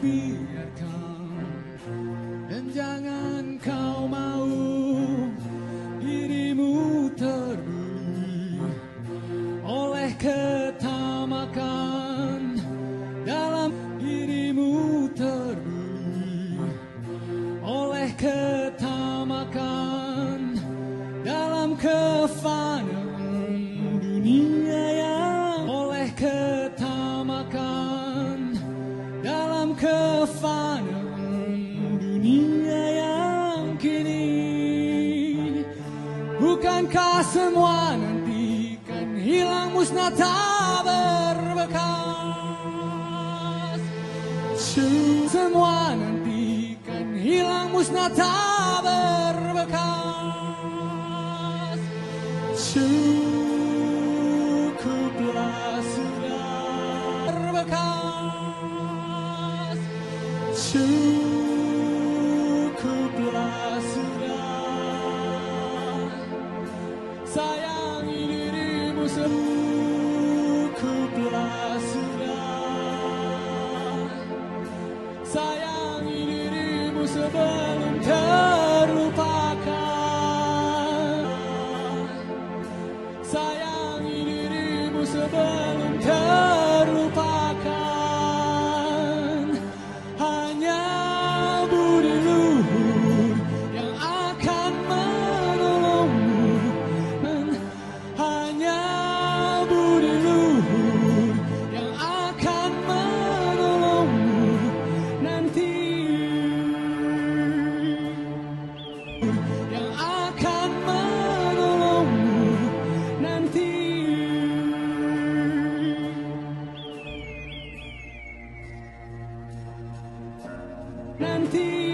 biarkan, dan jangan kau mau dirimu terburu oleh ketamakan, dalam dirimu terburu oleh ketamakan dalam kefanaan dunia, yang oleh ketamakan dalam kefanaan dunia yang kini. Bukankah semua nanti kan hilang musnah tak berbekas? Semua nanti kan hilang musnah tak berbekas. Cukuplah sudah berbekas. Cukuplah sudah, sayangi dirimu sendiri. Cukuplah sudah, sayangi dirimu sebelum terlupakan. Sayangi dirimu sebelum terlupakan. Hanya budi luhur yang akan menolongmu, hanya budi luhur yang akan menolongmu nanti, yang akan menolongmu nanti. Nanti